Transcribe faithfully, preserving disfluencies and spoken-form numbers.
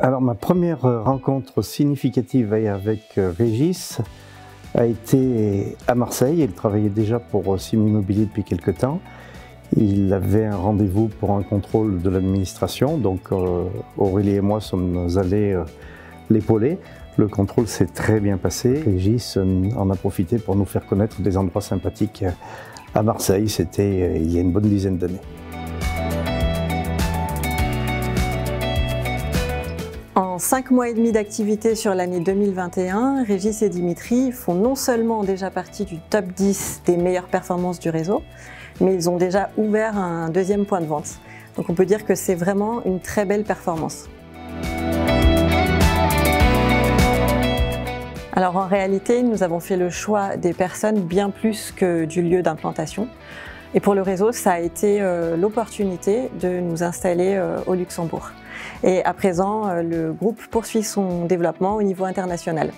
Alors ma première rencontre significative avec Régis a été à Marseille. Il travaillait déjà pour Cimm Immobilier depuis quelque temps. Il avait un rendez-vous pour un contrôle de l'administration, donc Aurélie et moi sommes allés l'épauler. Le contrôle s'est très bien passé. Régis en a profité pour nous faire connaître des endroits sympathiques à Marseille. C'était il y a une bonne dizaine d'années. En cinq mois et demi d'activité sur l'année deux mille vingt et un, Régis et Dimitri font non seulement déjà partie du top dix des meilleures performances du réseau, mais ils ont déjà ouvert un deuxième point de vente. Donc on peut dire que c'est vraiment une très belle performance. Alors en réalité, nous avons fait le choix des personnes bien plus que du lieu d'implantation. Et pour le réseau, ça a été euh, l'opportunité de nous installer euh, au Luxembourg. Et à présent, euh, le groupe poursuit son développement au niveau international.